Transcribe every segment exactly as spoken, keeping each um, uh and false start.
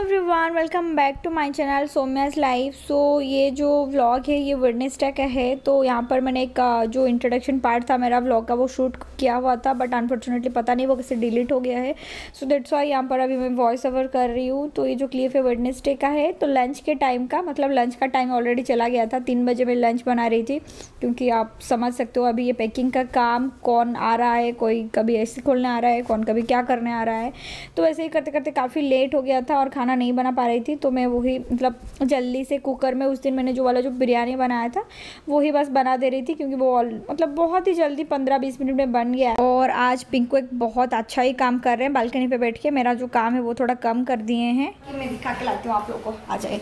Everyone, welcome back to my channel Saumya's life. So ये जो vlog है ये वेडनेसडे का है। तो यहाँ पर मैंने एक जो इंट्रोडक्शन पार्ट था मेरा व्लॉग का वो शूट किया हुआ था, बट अनफॉर्चुनेटली पता नहीं वो कैसे डिलीट हो गया है। सो दैट्स व्हाई यहाँ पर अभी मैं वॉइस ओवर कर रही हूँ। तो ये जो क्लिप है वेडनेसडे का है। तो लंच के टाइम का, मतलब लंच का टाइम ऑलरेडी चला गया था। तीन बजे मैं लंच बना रही थी, क्योंकि आप समझ सकते हो अभी ये पैकिंग का काम, कौन आ रहा है, कोई कभी एसी खोलने आ रहा है, कौन कभी क्या करने आ रहा है। तो ऐसे ही करते करते काफ़ी लेट हो गया था और खाना नहीं बना पा रही थी। तो मैं वही, मतलब जल्दी से कुकर में उस दिन मैंने जो वाला जो बिरयानी बनाया था वही बस बना दे रही थी, क्योंकि वो ऑल मतलब बहुत ही जल्दी पंद्रह बीस मिनट में बन गया। और आज पिंकू एक बहुत अच्छा ही काम कर रहे हैं, बालकनी पे बैठ के मेरा जो काम है वो थोड़ा कम कर दिए हैं। मैं दिखा के लाती हूँ आप लोगों को। आ जाए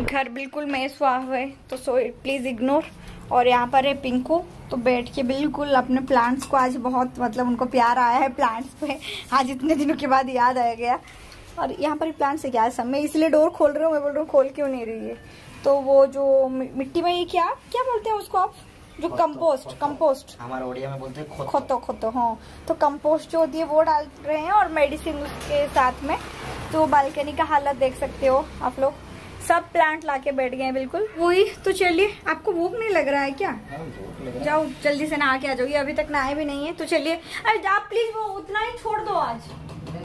घर बिल्कुल मेस हुआ है, तो सो प्लीज़ इग्नोर। और यहाँ पर है पिंकू, तो बैठ के बिल्कुल अपने प्लांट्स को, आज बहुत मतलब उनको प्यार आया है प्लांट्स पे, आज इतने दिनों के बाद याद आ गया। और यहाँ पर प्लांट्स है क्या सब, मैं इसलिए डोर खोल रही हूँ, मैं बोल रहा हूँ खोल क्यों नहीं रही है। तो वो जो मिट्टी में ये क्या क्या बोलते हैं उसको आप, जो कंपोस्ट, कंपोस्ट हमारे ओडिया में बोलते हैं खोतो खोतो। हाँ, तो कंपोस्ट जो होती है वो डाल रहे हैं और मेडिसिन उसके साथ में। तो बालकनी का हालत देख सकते हो आप लोग, सब प्लांट लाके बैठ गए हैं बिल्कुल वही। तो चलिए, आपको भूख नहीं लग रहा है क्या? जाओ जल्दी से नहा के आ जाओगी, अभी तक नहाए भी नहीं है। तो चलिए, अरे आप प्लीज वो उतना ही छोड़ दो, आज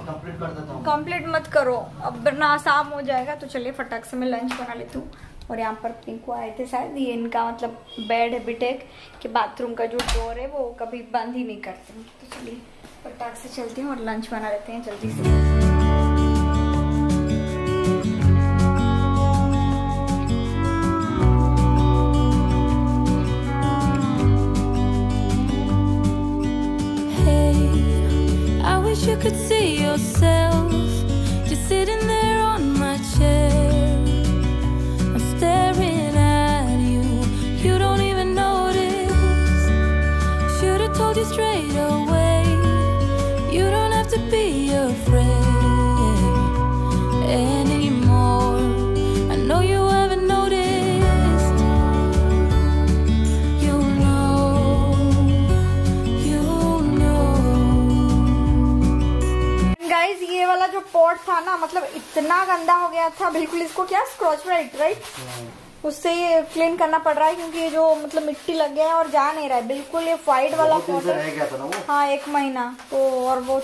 कंप्लीट कर देता हूँ। कंप्लीट मत करो अब वरना शाम हो जाएगा। तो चलिए फटाक से मैं लंच बना लेती हूँ। और यहाँ पर पिंकू आए थे शायद, ये इनका मतलब बेड है बिटेक कि बाथरूम का जो डोर है वो कभी बंद ही नहीं करते। तो चलिए फटाक से चलते हैं और लंच बना लेते हैं जल्दी से। You could see yourself just sitting there on my chair. I'm staring at you, you don't even notice. Should have told you straight away, you don't have to be afraid anymore. I know you haven't noticed. You know, you know guys, ये वाला जो pot था ना, मतलब इतना गंदा हो गया था बिल्कुल, इसको क्या स्क्रॉच ब्राइट राइट उससे ये क्लीन करना पड़ रहा है, क्योंकि ये जो मतलब मिट्टी लग गया है और जा नहीं रहा है बिल्कुल। ये वाइट वाला पॉट रह गया था ना वो, हाँ एक महीना। तो और वो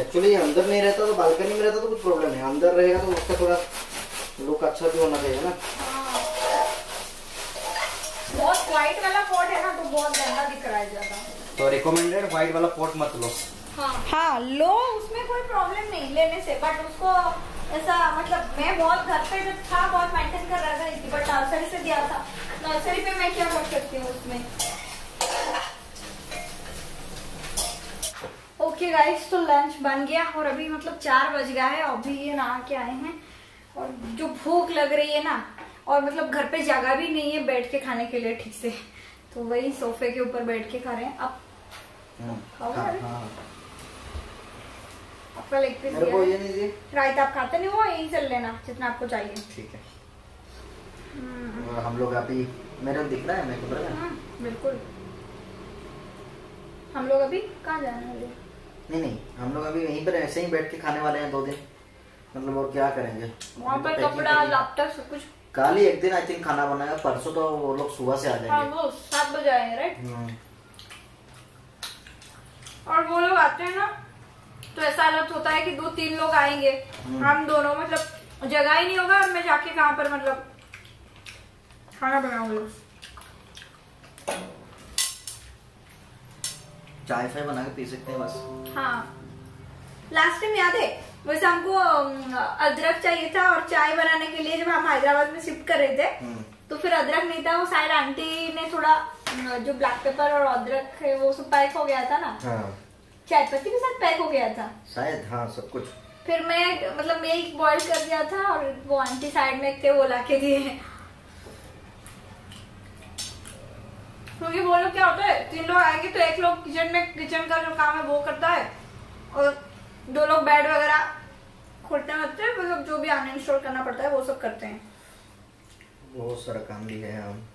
एक्चुअली अंदर नहीं रहता, तो बालकनी में रहता तो कुछ प्रॉब्लम है, अंदर रहेगा तो उसका थोड़ा लुक अच्छा भी होना चाहिए ना। बहुत व्हाइट वाला पॉट है ना, तो बहुत गंदा दिख रहा है ज्यादा। तो रिकमेंडेड व्हाइट वाला पॉट मत लो। हाँ हाँ लो, उसमें कोई प्रॉब्लम नहीं लेने से, बट उसको ऐसा मतलब मैं बहुत घर पे जब था बहुत मेंटेन कर रहा था, बट नर्सरी से दिया था, नर्सरी पे मैं क्या कर सकती हूँ उसमें। ओके गाइस, तो लंच बन गया और अभी मतलब चार बज गया है, अभी ये नहा के आए हैं और जो भूख लग रही है ना, और मतलब घर पे जगह भी नहीं है बैठ के खाने के लिए ठीक से, तो वही सोफे के ऊपर बैठ के खा रहे हैं। अब आपका लेग पीस ये नहीं जी राइट, आप खाते नहीं हो, यही चल लेना जितना आपको चाहिए ठीक है। और हम लोग अभी, मेरा दिख रहा है मेरे को बिल्कुल, हम लोग अभी कहाँ जाने वाले? नहीं नहीं, हम लोग अभी यहीं पर ऐसे ही बैठ के खाने वाले हैं दो दिन, मतलब और क्या करेंगे वहाँ पर, कपड़ा लैपटॉप सब कुछ। कल ही एक दिन आई थिंक खाना बनाएगा, परसों तो वो लोग सुबह से आ जाएंगे, सात बजे आएंगे राइट। और वो लोग आते हैं ना तो ऐसा हालत होता है कि दो तीन लोग आएंगे, हम दोनों मतलब जगह ही नहीं होगा, और मैं जाके कहाँ पर मतलब खाना बनाऊंगी। चाय फाय बना के पी सकते हैं बस। हाँ लास्ट टाइम याद है, वैसे हमको अदरक चाहिए था और चाय बनाने के लिए, जब हम हैदराबाद में शिफ्ट कर रहे थे तो फिर अदरक नहीं था, वो शायद आंटी ने थोड़ा जो ब्लैक पेपर और अदरक है वो सब पैक हो गया था ना, चाय पत्ती के साथ पैक हो गया था शायद, हाँ सब कुछ। फिर मैं मतलब मिल्क बॉईल कर दिया था और वो आंटी साइड में थे वो लाके दिए, क्योंकि वो लोग क्या होता है तीन लोग आएंगे तो एक लोग किचन में किचन का जो काम है वो करता है, और दो लोग बेड वगैरह खोलते होते हैं, मतलब जो भी अनइंस्टॉल करना पड़ता है वो सब करते हैं, बहुत सारा काम भी है।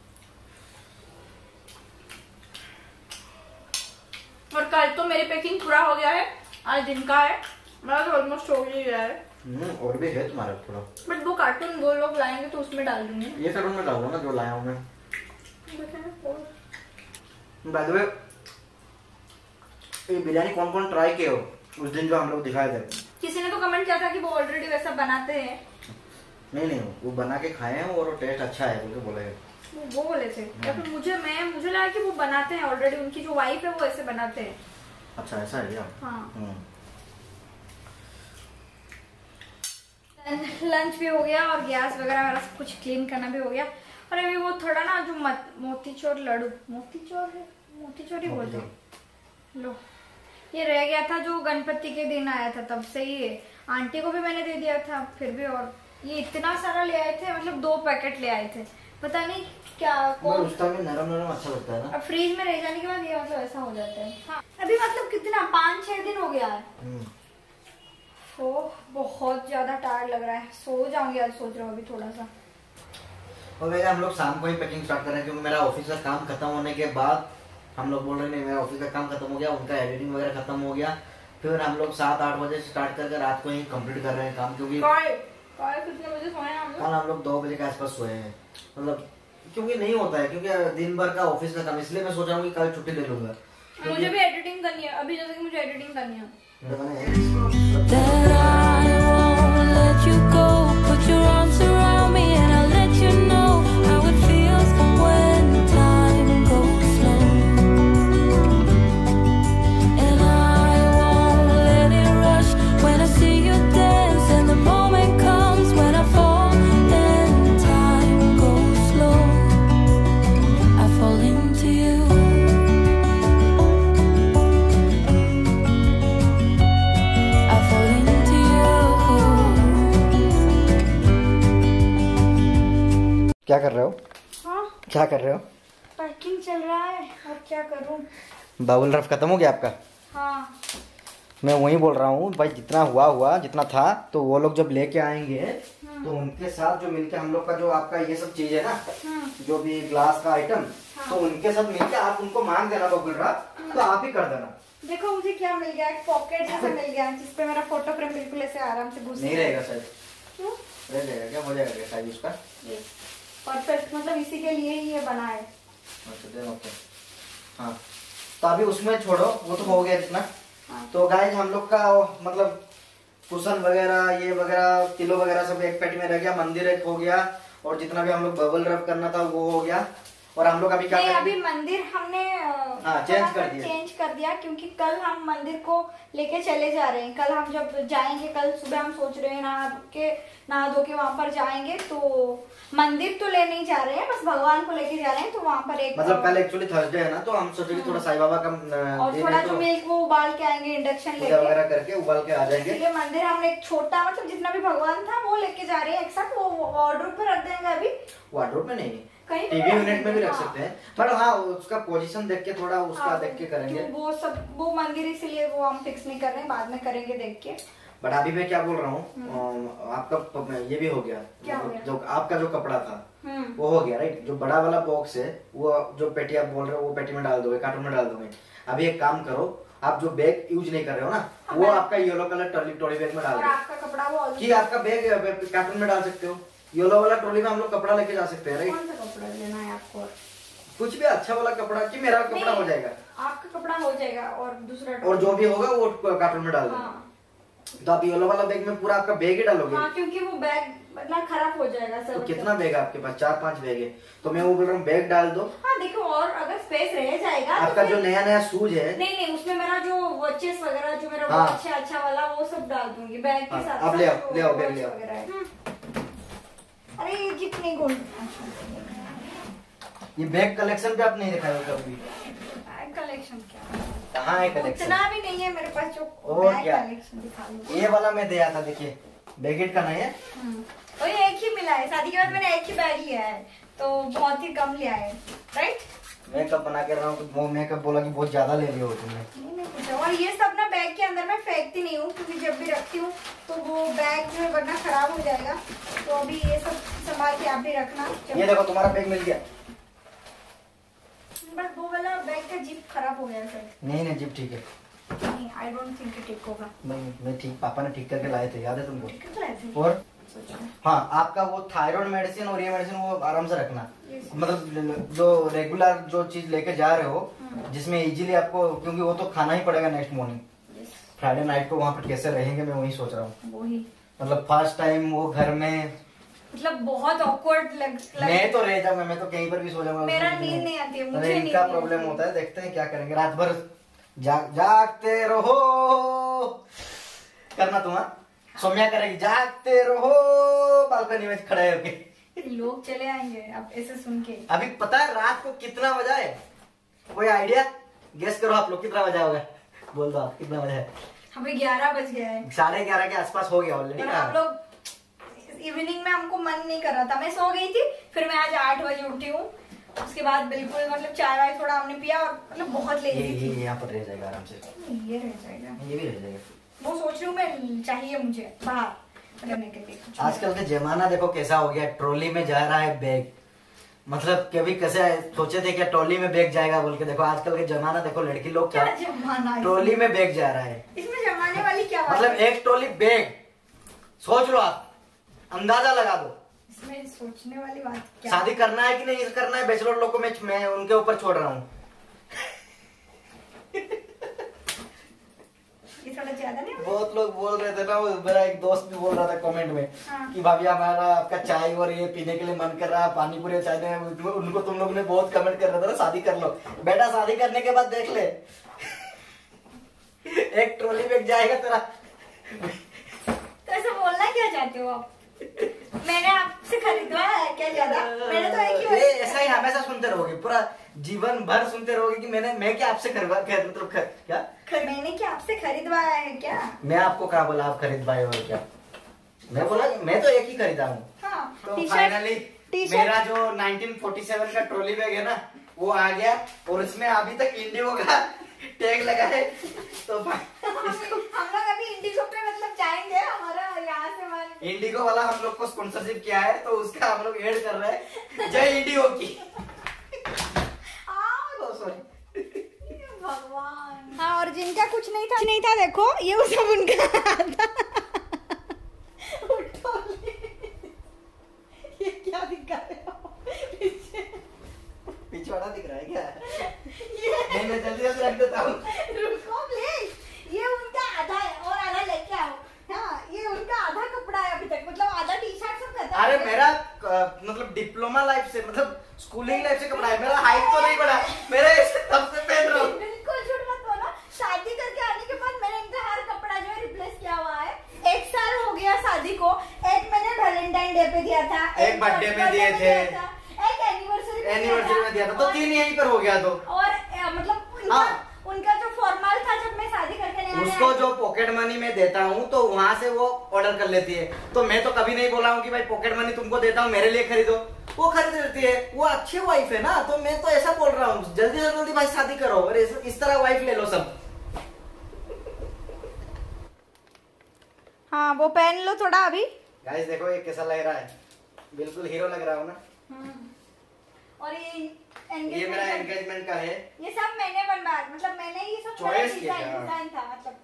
और कल तो मेरी पैकिंग पूरा हो गया है, आज दिन का है मेरा तो ऑलमोस्ट हो ही गया है। हम्म और भी है तुम्हारा थोड़ा, बट वो कार्टून वो लोग लाएंगे तो उसमें डाल दूंगी। ये कार्टून में डालूंगा जो लाया हूं मैं। बाय द वे ये बिरयानी कौन कौन ट्राई किए हो उस दिन जो हम लोग दिखाए थे? किसी ने तो कमेंट किया था कि वो ऑलरेडी वैसा बनाते हैं। नहीं नहीं वो बना के खाए हैं और टेस्ट अच्छा है बोल के बोले वो वो बोले थे। या फिर मुझे मैं मुझे लगा कि वो बनाते हैं ऑलरेडी, उनकी जो वाइफ है वो ऐसे बनाते हैं। अच्छा ऐसा है क्या? हां। लंच भी हो गया और गैस वगैरह वगैरह सब कुछ क्लीन करना भी हो गया। और अभी वो थोड़ा ना जो मोतीचूर लड्डू मोतीचूर है मोतीचूर ही बोलते हैं। लो ये रह गया था जो गणपति के दिन आया था तब से ही, आंटी को भी मैंने दे दिया था फिर भी। और ये इतना सारा ले आए थे, मतलब दो पैकेट ले आए थे, पता नहीं क्या कौन। में नरम नरम अच्छा लगता है ना। अब फ्रीज में रह जाने के बाद ये मतलब ऐसा हो जाता है। हाँ। अभी मतलब कितना पाँच छह दिन हो गया है। तो बहुत ज्यादा टायर्ड लग रहा है, सो जाऊंगी आज सोच रहा हूँ अभी थोड़ा सा। और मेरा हम लोग शाम को ही पैकिंग स्टार्ट कर रहे हैं क्योंकि मेरा ऑफिस का काम खत्म होने के बाद हम लोग बोल रहे नहीं मेरा ऑफिस का काम खत्म हो गया, उनका एडिटिंग वगैरह खत्म हो गया, फिर हम लोग सात आठ बजे स्टार्ट करके रात को ही कंप्लीट कर रहे हैं काम। क्योंकि कितने बजे सोए हैं हम लोग? कल हम लोग दो बजे के आसपास सोए हैं, मतलब क्योंकि नहीं होता है क्योंकि दिन भर का ऑफिस का काम, इसलिए मैं सोच रहा हूँ कि कल छुट्टी ले लूंगा। मुझे भी एडिटिंग करनी है अभी, जैसे कि मुझे एडिटिंग करनी है। क्या कर रहे हो? हाँ? क्या कर रहे हो? पैकिंग चल रहा है और क्या करूं। बाउल रफ खत्म हो गया आपका? हाँ। मैं वही बोल रहा हूँ भाई, जितना हुआ हुआ जितना था तो वो लोग जब लेके आएंगे तो उनके साथ जो मिलके हम लोग का जो आपका ये सब चीज है ना, हाँ। जो भी ग्लास का आइटम, हाँ। तो उनके साथ मिलके आप उनको मांग देना बाउल रफ, तो आप ही कर देना। देखो मुझे क्या मिल गया, एक पॉकेट जैसा मिल गया जिसपे मेरा फोटो फ्रेम बिल्कुल ऐसे आराम से घुस नहीं रहेगा सर, क्या हो जाएगा साइज उसका परफेक्ट, मतलब इसी के लिए ही ये बना है। अच्छा ओके। हाँ तो अभी उसमें छोड़ो, वो तो हो गया जितना। हाँ। तो गाइस हम लोग का मतलब कुशन वगैरह ये वगैरह किलो वगैरह सब एक पेट में रह गया, मंदिर एक हो गया और जितना भी हम लोग बबल रब करना था वो हो गया। और हम लोग अभी क्या कर अभी मंदिर हमने हाँ, चेंज कर दिया चेंज कर दिया क्योंकि कल हम मंदिर को लेके चले जा रहे हैं। कल हम जब जाएंगे, कल सुबह हम सोच रहे हैं नहा के नहा धो के वहाँ पर जाएंगे, तो मंदिर तो ले नहीं जा रहे हैं, बस भगवान को लेके जा रहे हैं। तो वहाँ पर एक मतलब कल एक्चुअली थर्सडे है ना, तो हम सोचेंगे थोड़ा साईं बाबा का और थोड़ा जो मिल्क वो उबाल के आएंगे, इंडक्शन वगैरह करके उबाल के आ जाएंगे। इसलिए मंदिर हमने एक छोटा मतलब जितना भी भगवान था वो लेके जा रहे हैं एक साथ, वो वार्डरोब में रख देंगे। अभी वार्डरोब में नहीं, कहीं टीवी यूनिट में भी रख सकते हैं, पर हाँ उसका पोजीशन देख के थोड़ा उसका देख के करेंगे वो सब, वो मंदिर इसीलिए वो हम फिक्स नहीं कर रहे हैं, बाद में करेंगे देख के। बट अभी मैं क्या बोल रहा हूँ, आपका ये भी हो गया, क्या हो गया? जो आपका जो कपड़ा था वो हो गया राइट, जो बड़ा वाला बॉक्स है वो जो पेटी आप बोल रहे हो वो पेटी में डाल दोगे, कार्टून में डाल दोगे। अभी एक काम करो, आप जो बैग यूज नहीं कर रहे हो ना वो आपका yellow colour trolley trolley bag में डाल दो। आपका कपड़ा वो कि आपका बैग कार्टून में डाल सकते हो, येलो वाला ट्रॉली में हम लोग कपड़ा लेके जा सकते हैं राइट। कौन सा कपड़ा लेना है आपको? कुछ भी अच्छा वाला कपड़ा कि मेरा कपड़ा हो जाएगा, आपका कपड़ा हो जाएगा और दूसरा और जो भी होगा वो कार्टून में डाल दो। तो आप येलो वाला बैग में पूरा आपका बैग ही डालोगे। हाँ, क्योंकि वो बैग ना खराब हो जाएगा सर। तो कितना बैग है आपके पास? चार पांच बैग है, तो मैं वो बोल रहा हूँ बैग डाल दो। हाँ देखो, और अगर स्पेस रह जाएगा आपका तो जो नया नया शूज है, नहीं नहीं उसमें मेरा जो वॉचेस वगैरह जो मेरा हाँ। अच्छा अच्छा वाला वो सब डाल दूंगी बैग के साथ। आप ले आओ ले आओ बैग ले आओ। अरे ये जितने गोल ये बैग कलेक्शन पे आप नहीं दिखाया कभी? बैग कलेक्शन क्या कहाँ है कलेक्शन? उतना भी नहीं है मेरे पास जो बैग कलेक्शन दिखा लूं। ये वाला मैं दिया था, देखिए बैगेट का नहीं है और ये एक ही मिला है शादी के बाद, मैंने एक ही बैग लिया है तो बहुत ही कम लिया है राइट। मेकअप बना के रहा हूँ, वो मेकअप बोला कि बहुत ज्यादा ले लिया हो तुमने। और ये सब ना बैग के अंदर मैं फेंकती नहीं हूँ क्योंकि जब भी रखती हूँ तो वो बैग जो है वरना खराब हो जाएगा, तो अभी ये सब संभाल के आप भी रखना। ये देखो तुम्हारा बैग मिल गया, बस वो वाला बैग का जिप खराब हो गया सर। नहीं नहीं जिप ठीक है। नहीं, I don't think it ठीक होगा। नहीं, मैं ठीक, पापा ने ठीक करके लाए थे, याद है तुमको? ठीक करके लाए थे। और हाँ, आपका वो थायराइड मेडिसिन और ये मेडिसिन वो आराम से रखना, मतलब जो रेगुलर जो चीज लेके जा रहे हो जिसमें इजीली आपको, क्योंकि वो तो खाना ही पड़ेगा नेक्स्ट मॉर्निंग। फ्राइडे नाइट को वहाँ पर कैसे रहेंगे मैं वही सोच रहा हूँ, मतलब फर्स्ट टाइम वो घर में, मतलब बहुत ऑकवर्ड लग, लग मैं तो रह जाऊंगा, मैं तो कहीं पर भी सो जाऊंगा, मेरा नींद नहीं आती है, मुझे नींद का प्रॉब्लम होता है। देखते हैं क्या करेंगे, रात भर जागते रहो करना तुम्हारा, सौम्या करेगी जागते रहो बालकनी में खड़े होके, लोग चले आएंगे अब ऐसे सुन के। अभी पता है रात को कितना बजा है? कोई आइडिया, गेस करो आप लोग कितना बजा होगा, बोल दो आप कितना बजा है। अभी ग्यारह बज गया है, साढ़े ग्यारह के आसपास हो गया ऑलरेडी। आप लोग इवनिंग में हमको मन नहीं कर रहा था, मैं सो गई थी, फिर मैं आज आठ बजे उठी हूँ, उसके बाद बिल्कुल मतलब चाय वाय थोड़ा हमने पिया और मतलब बहुत लेजी थी। ये यहाँ पर रह जाएगा आराम से, ये रह जाएगा, ये भी रह जाएगा। वो सोच रही हूँ मैं, चाहिए मुझे बाहर रहने के लिए। आजकल का जमाना देखो कैसा हो गया, ट्रॉली में जा रहा है बैग, मतलब कभी कैसे सोचे थे क्या ट्रॉली में बैग जाएगा बोल के, देखो आजकल का जमाना देखो, लड़की लोग क्या ट्रॉली में बैग जा रहा है, इसमें जमाने वाली क्या बात, मतलब एक ट्रॉली बैग, सोच लो आप, अंदाजा लगा दो इसमें सोचने वाली बात क्या। शादी करना है कि नहीं करना है बैचलर लोग को मैं, मैं उनके ऊपर छोड़ रहा हूँ। बहुत लोग बोल रहे थे ना, मेरा एक दोस्त भी बोल रहा था कमेंट में हाँ। कि भाभी हमारा आपका चाय और ये पीने के लिए मन कर रहा है, पानी पूरी चाय में, उनको तुम लोग ने बहुत कमेंट कर रहा था ना, शादी कर लो बेटा, शादी करने के बाद देख ले एक ट्रॉली बैग जाएगा तेरा। तो ऐसा बोलना क्या चाहते हो आप, मैंने आपसे खरीदवाया है क्या ज्यादा? मैंने तो एक ही, ऐसा ही हमेशा सुनते रहोगे, पूरा जीवन भर सुनते रहोगे कि मैंने मैं क्या आपसे खरीदवा क्या, मतलब खर, क्या खर, मैंने क्या आपसे खरीदवाया है क्या? मैं आपको कहा बोला आप खरीदवाए हो क्या? मैं बोला मैं तो एक ही खरीदा हूँ हाँ, तो फाइनली मेरा जो नाइनटीन फोर्टी सेवन का ट्रॉली बैग है ना वो आ गया, और इसमें अभी तक इंडिगो का टैग लगा है। तो हम लोग अभी इंडिगो पे मतलब जाएंगे, हमारा यहाँ से हमारे इंडिगो वाला हम लोग को स्पॉन्सरशिप किया है तो उसका हम लोग ऐड कर रहे हैं, जय इंडिगो की। भगवान हाँ, और जिनका कुछ नहीं था कुछ नहीं था देखो ये वो सब उनका था। उठो ये क्या दिखा रहे हो, पीछे पिछवाड़ा दिख रहा है क्या? ये मैं जल्दी जल्दी रख देता हूँ, रुको प्लीज, ये उनका आधा है और आधा लेके आओ हाँ, ये उनका आधा कपड़ा है अभी तक, मतलब आधा टी शर्ट सब खत्म। अरे मेरा मतलब डिप्लोमा लाइफ से, मतलब स्कूलिंग लाइफ से कपड़ा है, मेरा हाइट तो नहीं बढ़ा, मेरा इससे तब से पहन रहा हूँ। बिल्कुल झूठ मत बोलो, शादी करके आने के बाद मैंने इनका हर कपड़ा जो है रिप्लेस किया हुआ है। एक साल हो गया शादी को, एक मैंने वैलेंटाइन डे पे दिया था, एक बर्थडे पे दिए थे, एक एनिवर्सरी एनिवर्सरी में दिया था, तो तीन यहीं पर हो गया। तो और मतलब उनका उनका जो फॉर्मल था जब मैं शादी करके नहीं, उसको जो पॉकेट मनी में देता हूँ तो वहाँ से वो ऑर्डर कर लेती है, तो मैं तो कभी नहीं बोला हूँ कि भाई पॉकेट मनी तुमको देता हूँ मेरे लिए खरीदो, वो खरीद लेती है, वो अच्छी वाइफ है ना। तो मैं तो ऐसा बोल रहा हूँ जल्दी से जल्दी भाई शादी करो और इस तरह वाइफ ले लो सब हाँ, वो पहन लो थोड़ा। अभी गाइस देखो ये कैसा लग रहा है, बिल्कुल हीरो लग रहा हूँ ना। और ये ये मेरा एंगेजमेंट का है, ये सब मैंने बनवाया, मतलब मैंने ये सब डिजाइन था, मतलब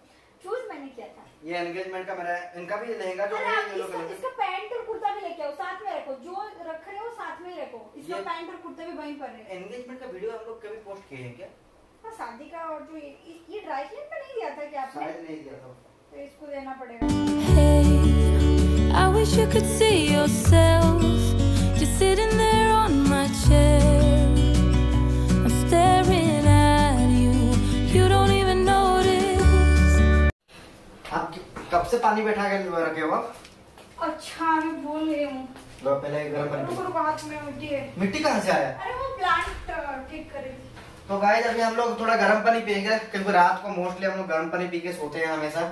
चूज मैंने किया था। ये एंगेजमेंट का मेरा, इनका भी लहंगा जो है येलो कलर का, इसका पैंट और कुर्ता भी लेके आओ, साथ में रखो, जो रख रहे हो साथ में रखो, इसका पैंट और कुर्ता भी वहीं पर है। एंगेजमेंट का वीडियो हम लोग कभी पोस्ट किए हैं क्या? हां शादी का, और जो ये ड्राई क्लीन पे नहीं दिया था क्या आपने? शायद नहीं दिया था, तो इसको देना पड़ेगा। I wish you could see yourself just sitting there on my chair. कब से पानी बैठा के रखे हो आप? अच्छा मैं बोल रही हूँ, पहले गर्म पानी में मिट्टी है। मिट्टी कहाँ से आया? अरे वो प्लांट ठीक करेगी। तो गाइस अभी हम लोग थोड़ा गर्म पानी पिएंगे, क्योंकि रात को मोस्टली हम लोग गर्म पानी पी के सोते हैं हमेशा,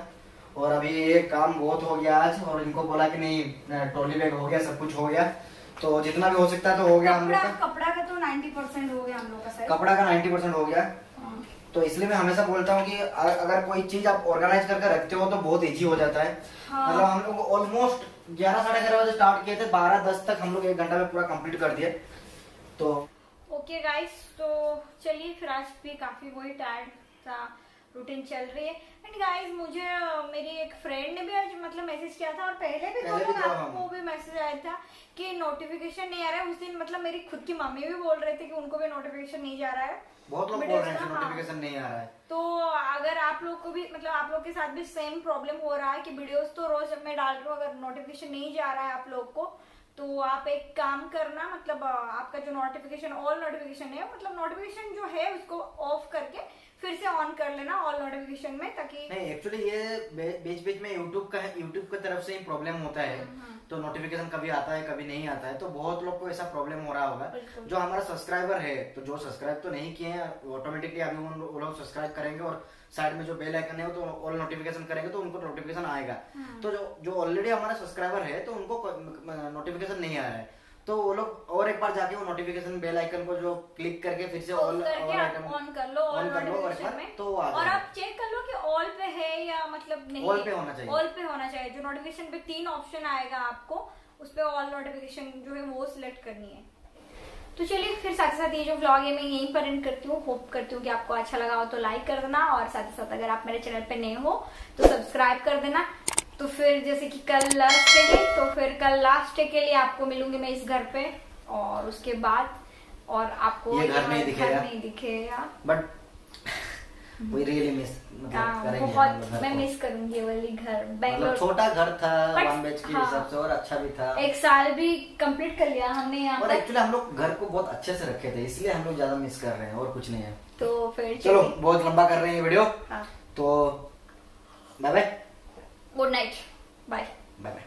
और अभी ये काम बहुत हो गया आज, और इनको बोला कि नहीं ट्रॉली बैग हो गया, सब कुछ हो गया, तो जितना भी हो सकता है तो हो गया हम लोग का। कपड़ा का तो नाइन्टी परसेंट हो गया हम लोग का, कपड़ा का नाइन्टी परसेंट हो गया, तो इसलिए मैं हमेशा बोलता हूँ कि अगर कोई चीज आप ऑर्गेनाइज करके रखते हो तो बहुत इजी हो जाता है। मतलब हाँ। हम लोग ऑलमोस्ट ग्यारह साढ़े ग्यारह बजे स्टार्ट किए थे, बारह दस तक हम लोग एक घंटा में पूरा कंप्लीट कर दिए। तो ओके गाइस, तो चलिए फिर आज भी काफी वही टायर्ड था, रूटीन चल रही है। एंड गाइस मुझे मेरी एक फ्रेंड ने भी आज मतलब मैसेज किया था और पहले भी दो लोग आपको भी मैसेज आया था कि नोटिफिकेशन नहीं आ रहा है। उस दिन मतलब मेरी खुद की मम्मी भी बोल रहे थे कि उनको भी नोटिफिकेशन नहीं जा रहा है, बहुत लोग बोल रहे हैं नोटिफिकेशन नहीं आ रहा है। तो अगर आप लोग को भी मतलब आप लोग के साथ भी सेम प्रॉब्लम हो रहा है कि वीडियोस तो रोज मैं डाल रही हूँ, अगर नोटिफिकेशन नहीं जा रहा है आप लोग को, तो आप एक काम करना मतलब आपका जो नोटिफिकेशन ऑल नोटिफिकेशन है मतलब नोटिफिकेशन जो है उसको ऑफ करके फिर से ऑन कर लेना ऑल नोटिफिकेशन में, ताकि नहीं एक्चुअली ये बीच बीच में यूट्यूब का यूट्यूब की तरफ से ही प्रॉब्लम होता है, तो नोटिफिकेशन कभी आता है कभी नहीं आता है। तो बहुत लोग को ऐसा प्रॉब्लम हो रहा होगा। जो हमारा सब्सक्राइबर है तो जो सब्सक्राइब तो नहीं किए हैं ऑटोमेटिकली अभी वो लोग सब्सक्राइब करेंगे और साइड में जो बेल आइकन है तो ऑल नोटिफिकेशन करेंगे तो उनको नोटिफिकेशन आएगा। तो जो जो ऑलरेडी हमारा सब्सक्राइबर है तो उनको नोटिफिकेशन नहीं आ रहा है, तो वो लोग और एक बार जाके वो नोटिफिकेशन बेल आइकन को जो क्लिक करके फिर से ऑल ऑन कर लो ऑल नोटिफिकेशन में, तो और आप चेक कर लो कि ऑल पे है या मतलब नहीं, ऑल पे होना चाहिए। ऑल पे होना चाहिए जो नोटिफिकेशन पे तीन ऑप्शन आएगा आपको उस पे ऑल नोटिफिकेशन जो है वो सिलेक्ट करनी है। तो चलिए फिर साथ ही साथ ये जो व्लॉग है मैं यहीं पर एंड करती हूँ। होप करती हूँ कि आपको अच्छा लगा हो तो लाइक कर देना और साथ ही साथ अगर आप मेरे चैनल पे नए हो तो सब्सक्राइब कर देना। तो फिर जैसे कि कल लास्ट डे है तो फिर कल लास्ट डे के लिए आपको मिलूंगी मैं इस घर पे और उसके बाद और आपको ये घर नहीं दिखेगा, नहीं दिखेगा बट वी रियली मिस मतलब बहुत मैं मिस करूंगी वाली घर। बेंगलोर छोटा घर था वन बी एच के के हिसाब से और अच्छा भी था, एक साल भी कंप्लीट कर लिया हमने यहाँ। और एक्चुअली हम लोग घर को बहुत अच्छे से रखे थे इसलिए हम लोग ज्यादा मिस कर रहे हैं और कुछ नहीं है। तो फिर चलो बहुत लंबा कर रहे हैं ये वीडियो, तो bye bye, good night, bye bye.